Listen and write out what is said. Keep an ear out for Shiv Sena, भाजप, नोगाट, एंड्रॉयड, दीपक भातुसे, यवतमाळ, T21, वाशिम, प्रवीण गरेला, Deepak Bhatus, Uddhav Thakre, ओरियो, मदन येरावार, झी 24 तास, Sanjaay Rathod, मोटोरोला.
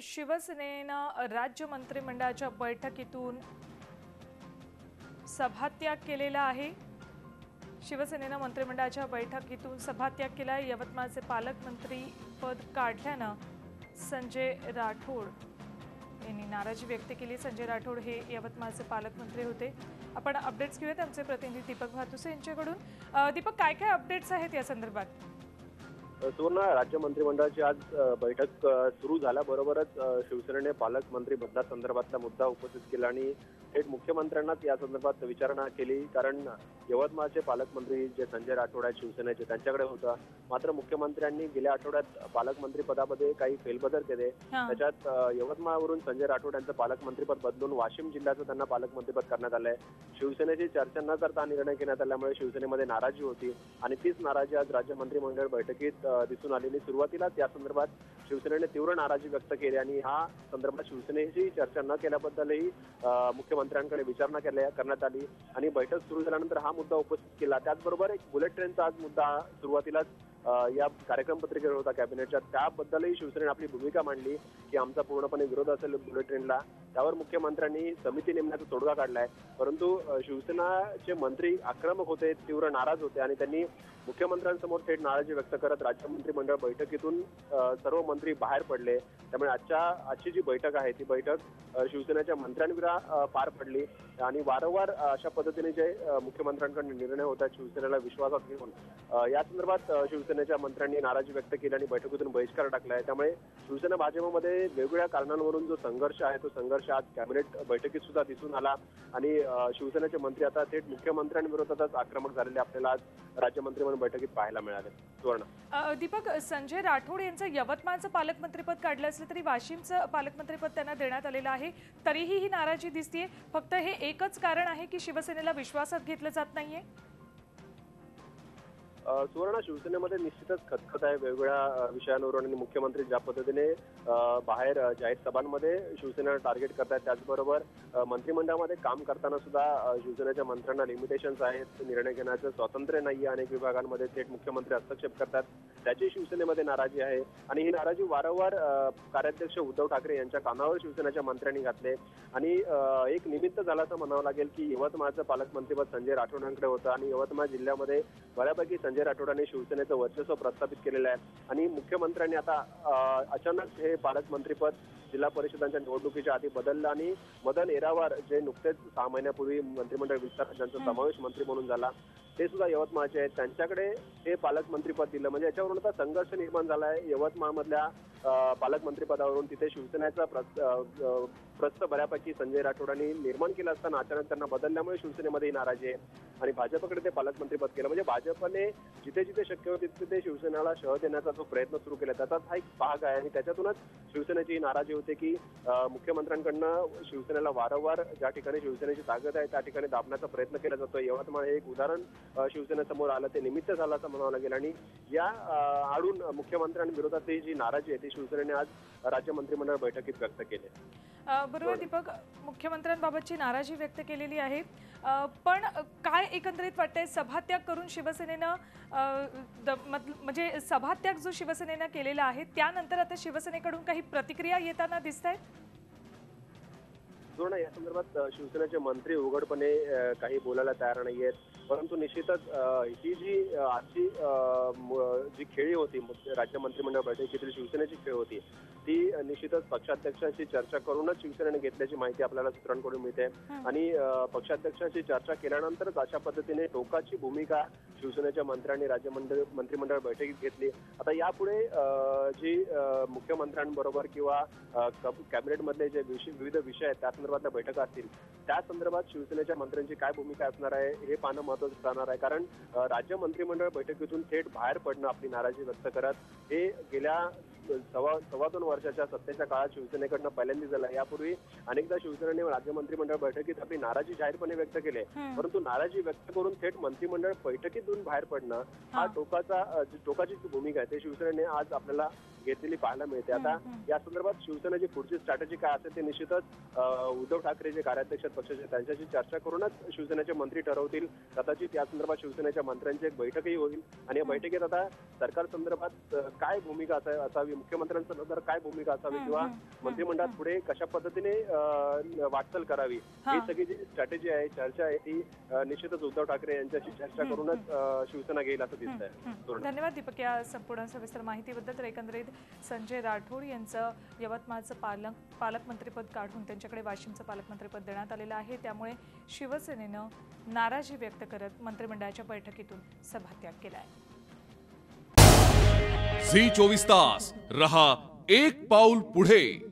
शिवसेनेना राज्य मंत्रिमंडळाच्या बैठकीतून सभात्याग केलेला आहे। शिवसेनेना मंत्रिमंडळाच्या बैठकीतून सभात्याग केला। यवतमाळचे पालकमंत्री पद काढल्यानं संजय राठोड यांनी नाराजी व्यक्त केली। संजय राठोड हे यवतमाळचे पालकमंत्री होते। आपण अपडेट्स घेऊयात आमचे प्रतिनिधी दीपक भातुसे यांच्याकडून। दीपक, काय काय अपडेट्स आहेत या संदर्भात? पूर्ण राज्य मंत्रिमंडळाची आज बैठक सुरू झाल्याबरोबरच शिवसेनेने पालकमंत्री पदासंदर्भातला मुद्दा उपस्थित केला आणि थेट मुख्यमंत्र्यांनाच या संदर्भात विचारणा केली। कारण यवतमाळचे पालकमंत्री जे संजय राठोड आहेत शिवसेनेचे, त्यांच्याकडे होता, मात्र मुख्यमंत्र्यांनी गेल्या आठवड्यात पालकमंत्री पदामध्ये काही फेरबदल केले। त्याच्यात यवतमाळवरून संजय राठोड यांचं पालकमंत्रीपद बदलून वाशिम जिल्ह्याचं त्यांना पालकमंत्रीपद करण्यात आलंय। शिवसेनेची चर्चा न करता निर्णय घेण्यात आल्यामुळे शिवसेनेमध्ये नाराजी होती आणि तीच नाराजी आज राज्य मंत्रिमंडळ बैठकीत दिसून आलेली। सुरुवातीला त्या संदर्भात शिवसेनेने तीव्र नाराजी व्यक्त केली आणि हा संदर्भात शिवसेनेशी चर्चा न केल्याबद्दलही मुख्यमंत्र्यांकडे विचारणा करण्यात आली आणि बैठक सुरू झाल्यानंतर हा मुद्दा उपस्थित केला। त्याचबरोबर एक बुलेट ट्रेनचा आज मुद्दा सुरुवातीलाच या कार्यक्रम पत्रिकेवर होता कॅबिनेटच्या, त्याबद्दलही शिवसेनेने आपली भूमिका मांडली की आमचा पूर्णपणे विरोध असेल बुलेट ट्रेनला। त्यावर मुख्यमंत्र्यांनी समिती नेमण्याचा तोडगा काढलाय, परंतु शिवसेनाचे मंत्री आक्रमक होते, तीव्र नाराज होते आणि त्यांनी मुख्यमंत्र्यांसमोर थेट नाराजी व्यक्त करत राज्य मंत्रिमंडळ बैठकीतून सर्व मंत्री बाहेर पडले। त्यामुळे आजची जी बैठक आहे ती बैठक शिवसेनेच्या मंत्र्यांविरोधात पार पडली आणि वारंवार अशा पद्धतीने जे मुख्यमंत्र्यांकडून निर्णय होतात शिवसेनेला विश्वासात घेऊन, या संदर्भात शिवसेनेच्या मंत्र्यांनी नाराजी व्यक्त केली आणि बैठकीतून बहिष्कार टाकला आहे। त्यामुळे शिवसेना भाजपमध्ये वेगवेगळ्या कारणांवरून जो संघर्ष आहे तो संघर्ष आज कॅबिनेट बैठकीत सुद्धा दिसून आला आणि शिवसेनेचे मंत्री आता थेट मुख्यमंत्र्यांविरोधातच आक्रमक झालेले आपल्याला आज राज्य मंत्रिमंडळ बैठकीत पाहायला मिळाले। सुवर्ण दीपक, संजय राठोड यांचं यवतमाळचं पालकमंत्रीपद काढलं असलं तरी वाशिमचं पालकमंत्रीपद त्यांना देण्यात आलेलं आहे, तरीही ही नाराजी दिसतेय। फक्त हे एकच कारण आहे की शिवसेनेला विश्वासात घेतलं जात नाहीये? सुवर्ण, शिवसेनेमध्ये निश्चितच खतखत आहे वेगवेगळ्या विषयांवरून आणि मुख्यमंत्री ज्या पद्धतीने बाहेर जाहीर सभांमध्ये शिवसेनेला टार्गेट करतात, त्याचबरोबर मंत्रिमंडळामध्ये काम करताना सुद्धा शिवसेनेच्या मंत्र्यांना लिमिटेशन्स आहेत, निर्णय घेण्याचं स्वातंत्र्य नाहीये, अनेक विभागांमध्ये थेट मुख्यमंत्री हस्तक्षेप करतात, त्याची शिवसेनेमध्ये नाराजी आहे आणि ही नाराजी वारंवार कार्याध्यक्ष उद्धव ठाकरे यांच्या कानावर शिवसेनेच्या मंत्र्यांनी घातले आणि एक निमित्त झाला असं म्हणावं लागेल की यवतमाळचं पालकमंत्रीपद संजय राठोड यांकडे होतं आणि यवतमाळ जिल्ह्यामध्ये बऱ्यापैकी संजय राठोड यांनी शिवसेनेचं वर्चस्व प्रस्थापित केलेलं आहे आणि मुख्यमंत्र्यांनी आता अचानक हे पालकमंत्रीपद जिल्हा परिषदांच्या निवडणुकीच्या आधी बदललं आणि मदन येरावार जे नुकतेच 6 महिन्यापूर्वी मंत्रिमंडळ विस्तार ज्यांचा समावेश मंत्री म्हणून झाला ते सुद्धा यवतमाळचे आहेत, त्यांच्याकडे हे पालकमंत्रीपद दिलं। म्हणजे याच्यावरून आता संघर्ष निर्माण झाला आहे यवतमाळमधल्या पालकमंत्रीपदावरून। तिथे शिवसेनेचा प्रस्ताव बऱ्यापैकी संजय राठोड यांनी निर्माण केला असताना अचानक त्यांना बदलल्यामुळे शिवसेनेमध्ये नाराजी आहे आणि भाजपकडे ते पालकमंत्रीपद केलं। म्हणजे भाजपने जिथे जिथे शक्य होते तिथे शिवसेनेला शह देण्याचा जो प्रयत्न सुरू केला त्याचाच हा एक भाग आहे आणि त्याच्यातूनच शिवसेनेची नाराजी होते की मुख्यमंत्र्यांकडनं शिवसेनेला वारंवार ज्या ठिकाणी शिवसेनेची ताकद आहे त्या ठिकाणी दाबण्याचा प्रयत्न केला जातो। यवतमाळ हे एक उदाहरण शिवसेनेसमोर आलं, ते निमित्त झालं असं म्हणावं लागेल आणि या आडून मुख्यमंत्र्यांविरोधातली जी नाराजी आहे ती शिवसेनेने आज राज्य मंत्रिमंडळ बैठकीत व्यक्त केली। बरोबर दीपक, मुख्यमंत्र्यांबाबतची नाराजी व्यक्त केलेली आहे, पण काय एकंदरीत वाटतंय सभात्याग करून शिवसेनेनं म्हणजे सभात्याग जो शिवसेनेनं केलेला आहे त्यानंतर आता शिवसेनेकडून काही प्रतिक्रिया येताना दिसतायत? या संदर्भात शिवसेनेचे मंत्री उघडपणे काही बोलायला तयार नाही आहेत, परंतु निश्चितच ही जी आजची जी खेळी होती राज्य मंत्रिमंडळ बैठकीतील शिवसेनेची खेळ होती ती निश्चितच पक्षाध्यक्षांशी चर्चा करूनच शिवसेनेने घेतल्याची माहिती आपल्याला सूत्रांकडून मिळते आणि पक्षाध्यक्षांशी चर्चा केल्यानंतरच अशा पद्धतीने टोकाची भूमिका शिवसेनेच्या मंत्र्यांनी राज्य मंत्रिमंडळ बैठकीत घेतली। आता यापुढे जी मुख्यमंत्र्यांबरोबर किंवा कॅबिनेटमधले जे विविध विषय आहेत त्या संदर्भातल्या बैठका असतील त्या संदर्भात शिवसेनेच्या मंत्र्यांची काय भूमिका असणार आहे हे पाहणं महत्त्वाचं राहणार आहे। कारण राज्य मंत्रिमंडळ बैठकीतून थेट बाहेर पडणं आपली नाराजी व्यक्त करत हे गेल्या 2.5 वर्षाच्या सत्तेच्या काळात शिवसेनेकडनं पहिल्यांदा झालं। यापूर्वी अनेकदा शिवसेनेने राज्य मंत्रिमंडळ बैठकीत आपली नाराजी जाहीरपणे व्यक्त केली, परंतु नाराजी व्यक्त करून थेट मंत्रिमंडळ बैठकीतून बाहेर पडणं हा टोकाची भूमिका आहे, ते शिवसेनेने आज आपल्याला घेतलेली पाहायला मिळते. आता या संदर्भात शिवसेनेची पुढची स्ट्रॅटेजी काय असेल ते निश्चितच उद्धव ठाकरे जे कार्याध्यक्ष पक्षाचे त्यांच्याशी चर्चा करूनच शिवसेनेचे मंत्री ठरवतील. कदाचित या संदर्भात शिवसेनेच्या मंत्र्यांची एक बैठकही होईल आणि या बैठकीत आता सरकार संदर्भात काय भूमिका असावी, मुख्यमंत्र्यांसंदर्भात काय भूमिका असावी किंवा मंत्रिमंडळात पुढे कशा पद्धतीने वाटचाल करावी ही सगळी जी स्ट्रॅटेजी आहे, चर्चा आहे ती निश्चितच उद्धव ठाकरे यांच्याशी चर्चा करूनच शिवसेना घेईल असं दिसत आहे. धन्यवाद दीपक या संपूर्ण सविस्तर माहितीबद्दल. तर एकंदरीत संजय राठोड यांचं यवतमाळचं पालकमंत्रीपद काढून त्यांच्याकडे वाशिमचं पालकमंत्रीपद देण्यात आलेलं आहे. त्यामुळे शिवसेनेनं नाराजी व्यक्त करत मंत्रिमंडळाच्या बैठकीतून सभात्याग केलाय. झी 24 तास रहा एक पाऊल पुढे.